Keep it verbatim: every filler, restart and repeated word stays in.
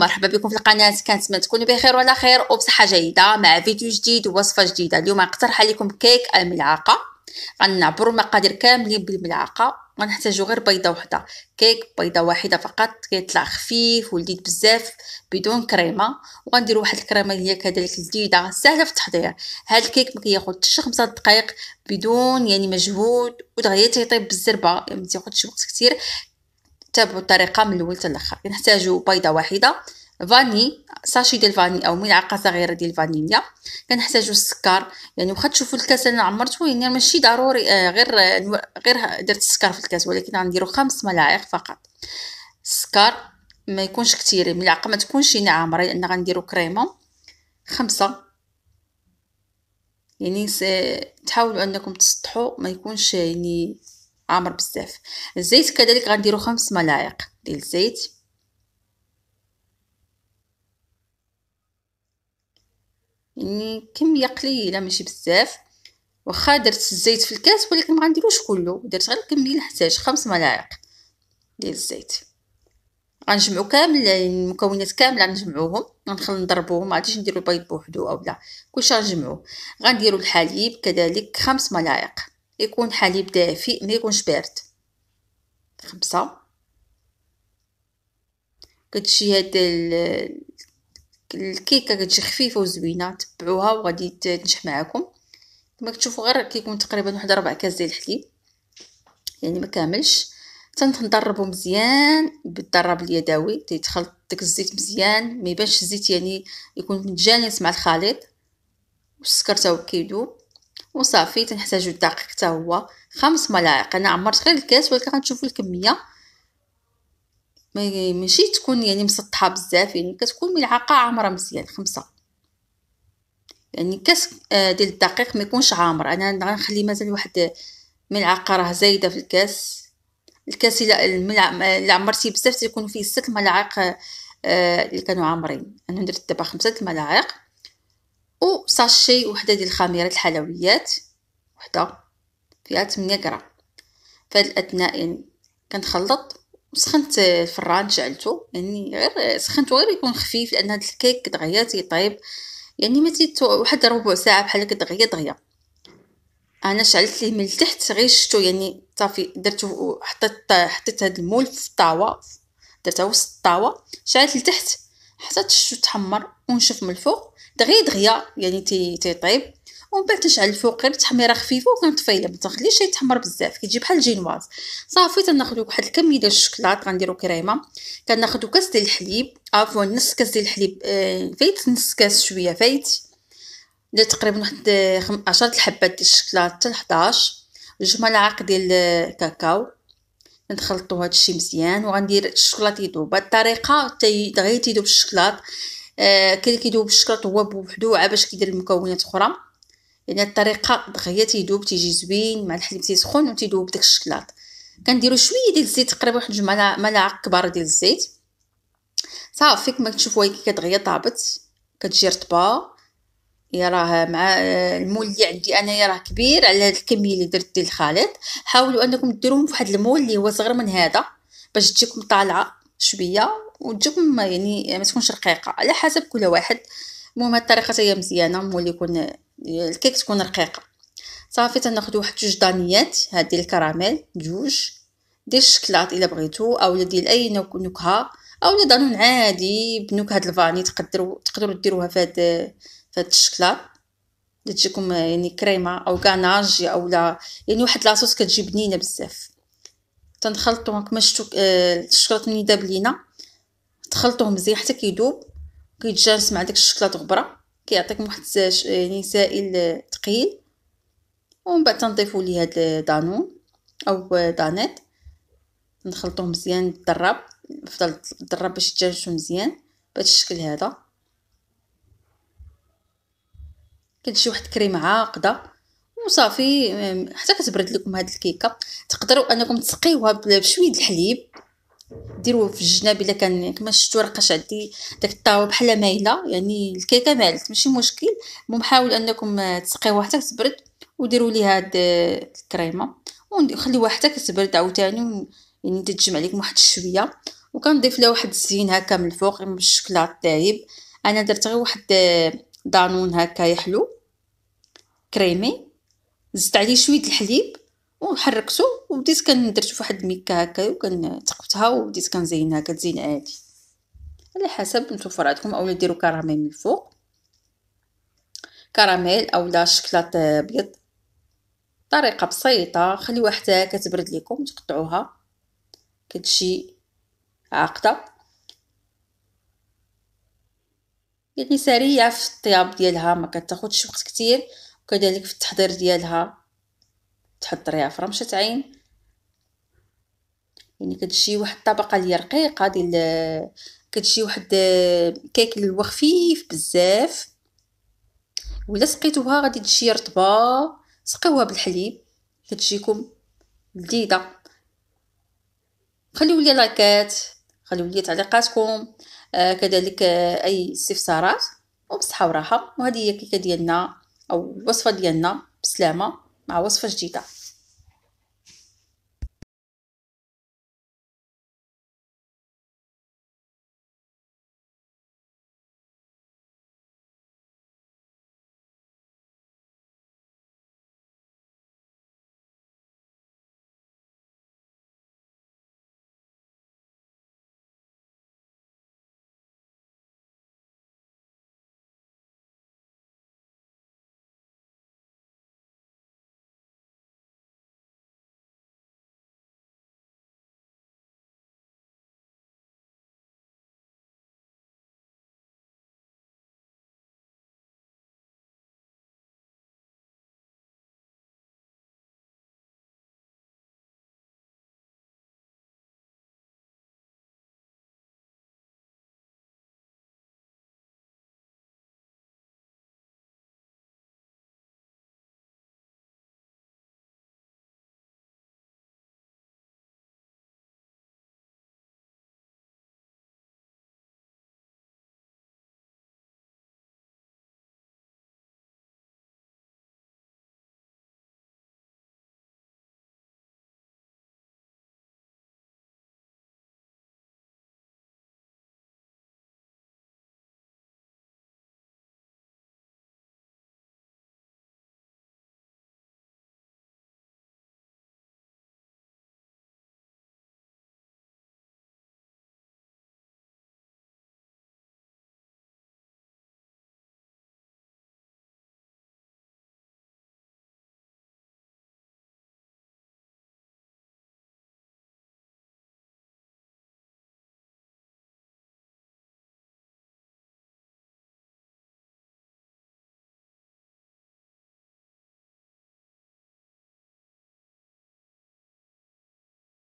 مرحبا بكم في القناه، كنتمنى تكونوا بخير وعلى خير وبصحه جيده مع فيديو جديد ووصفه جديده. اليوم غنقترح لكم كيك الملعقه. غنعبروا المقادير كاملين بالملعقه، غنحتاجوا غير بيضه وحده. كيك بيضه واحده فقط، كيطلع خفيف ولذيذ بزاف بدون كريمه. وغنديروا واحد الكريمه اللي هي كذلك لذيذه سهله في التحضير. هذا الكيك ما كياخذش خمسة دقائق بدون يعني مجهود، ودغيا تيطيب بالزربه، يعني ما تاخذش وقت كثير. تابعوا الطريقه من الاول حتى الاخر. كنحتاجوا بيضه واحده، فاني ساشي ديال الفاني او ملعقه صغيره ديال الفانيليا. كنحتاجوا السكر، يعني واخا تشوفوا الكاس انا عمرته، يعني ماشي ضروري آه غير آه غير درت السكر في الكاس، ولكن غنديروا خمس ملاعق فقط. السكر ما يكونش كثير، الملعقه ما تكونش ناعمه لان غنديروا كريمه. خمسه، يعني تحاولوا انكم تسطحوا، ما يكونش يعني عامر بزاف. الزيت كذلك غنديروا خمس ملاعق ديال الزيت. يعني كميه قليله ماشي بزاف، واخا درت الزيت في الكاس ولكن ما غنديروش كله، درت غير الكميه اللي نحتاج، خمس ملاعق ديال الزيت. غنجمعوا كامل المكونات كامله، غنجمعوهم غنخلي نضربوهم، ما غاديش نديروا البيض بوحدو او لا، كلشي غنجمعوه. غنديروا الحليب كذلك خمس ملاعق، يكون حليب دافئ ما يكونش بارد. خمسة. كتجي هاد الكيكه كتجي خفيفه وزوينه، تبعوها وغادي تنجح معكم. كما كتشوفوا غير كيكون تقريبا واحد ربع كاس ديال الحليب، يعني ما كاملش. تنضربو مزيان بالضرب اليدوي، تيتخلط داك الزيت مزيان، ما يبانش الزيت يعني يكون متجانس مع الخليط. والسكر تا هو كيدوب وصافي. تنحتاجو الدقيق حتى هو خمس ملاعق، انا عمرت غير الكاس ولكن غنشوفوا الكميه ماشي تكون يعني مسطحه بزاف، يعني كتكون ملعقه عامره مزيان. خمسة، يعني كاس ديال الدقيق ما يكونش عامر، انا غنخلي مازال واحد ملعقه راه زايده في الكاس. الكاس اللي عمرتي بزاف تيكون فيه ست ملاعق اللي كانوا عامرين، انا درت دابا خمسة الملاعق. و ساشي وحده ديال الخميره الحلويات، وحده فيها ثمانية غرام. فهاد الاثناء يعني كنخلط، وسخنت الفران شعلته، يعني غير سخنته غير يكون خفيف، لان هاد الكيك دغيا تيطيب، يعني ما تيت واحد ربع ساعه بحال هكا دغيا دغيا. انا شعلت ليه من التحت غير شفتو، يعني صافي درتو، حطيت حطيت هاد الملف في الطاوه، درته وسط الطاوه، شعلت لتحت، حطيت شتو تحمر ونشف من الفوق دغيا دغيا، يعني تيطيب. ومن بعد تنشعل الفوق غير تحميره خفيفه وكنطفيله، ما تنخليش يتحمر بزاف، كتجي بحال الجينواز. صافي تناخذ واحد الكميه ديال الشكلاط، غنديروا كريمه. كناخذ كاس ديال الحليب، عفوا نص كاس ديال الحليب آه فايت، نص كاس شويه فايت، درت تقريبا واحد عشرة الحبات ديال الشكلاط حتى حداش. جوج ملاعق ديال الكاكاو. كنخلطوا هادشي مزيان وغندير الشكلاط يذوب. هاد الطريقه دغيا تيذوب الشكلاط. آه كي كيذوب الشكلاط هو بوحدو، عا باش كيدير المكونات اخرى، يعني الطريقه دغيا تيذوب، تيجي زوين مع الحليب تيسخن وتيذوب داك الشكلاط. كنديروا شويه ديال الزيت، تقريبا واحد جوج ملاعق كبار ديال الزيت. صافي كما كتشوفوا هي كدغيا طابت، كتجي رطبه. يا راه مع المول اللي عندي انايا راه كبير على هاد الكميه اللي درت ديال الخليط. حاولوا انكم ديروهم فواحد المول اللي هو صغير من هذا باش تجيكم طالعه شويه وتجيكم يعني ما تكونش رقيقه، على حسب كل واحد. المهم هاد الطريقه هي مزيانه، مولي يكون الكيك تكون رقيقه. صافي تناخذ واحد جوج دانيات هاد ديال الكراميل، جوج ديال الشكلاط الا بغيتو، اولا ديال اي نوع نكهه، اولا دانون عادي بنكهه الفاني، تقدروا تقدروا ديروها في هاد في هاد الشكلاط، تجيكم يعني كريمه او كاناج اولا يعني واحد لاصوص كتجي بنينه بزاف. تنخلطو كما شفتو الشكلاط ملي داب لينا، تخلطوه مزيان حتى كيذوب، كيتجانس مع داك الشكلاط غبره، كيعطيكم واحد يعني سائل ثقيل. ومن بعد تنضيفوا ليه هاد دانون او دانيت، نخلطوه مزيان بالضرب، نفضل بالضرب باش يتجانسوا مزيان بهذا الشكل هذا. كتجي واحد الكريمه عاقده وصافي، حتى كتبرد لكم هاد الكيكه. تقدروا انكم تسقيوها بشويه د الحليب، ديروه في الجناب الا كان كما شفتوا راه قاش عندي داك الطاوه بحال مايله، يعني الكيكه مالت ماشي مشكل. المهم حاول انكم تسقيوها حتى تبرد، وديروا ليها هاد الكريمه وخليوها حتى كتبرد عاوتاني، يعني تتجمع لكم واحد شويه. وكنضيف لها واحد الزين هكا من الفوق من الشكلاط الذايب. انا درت غير واحد دانون هكا يحلو كريمي، زدت عليه شويه الحليب وحركته وبديت كندرت فواحد الميكه هكا وكنثقبتها وبديت كنزينها. كتزين عادي على حسب نتوما راتكم، اولا ديروا كراميل من الفوق، كراميل اولا شكلاط ابيض. طريقه بسيطه، خليوها حتى كتبرد لكم تقطعوها كتجي عاقده، يعني سريعه في الطياب ديالها، ما كتاخذش وقت كتير. وكذلك في التحضير ديالها تحضريها في رمشه عين، يعني كتجي واحد الطبقه اللي رقيقه ديال، كتجي واحد كيك اللي هو خفيف بزاف. ولا سقيتوها غادي تجي رطبه، سقيوها بالحليب كتجيكم لذيذه. خليوا لي لايكات، خليوا لي تعليقاتكم، آه كذلك آه اي استفسارات، وبصحه وراحه. وهذه هي الكيكه ديالنا او الوصفه ديالنا بسلامه مع وصفه جديده.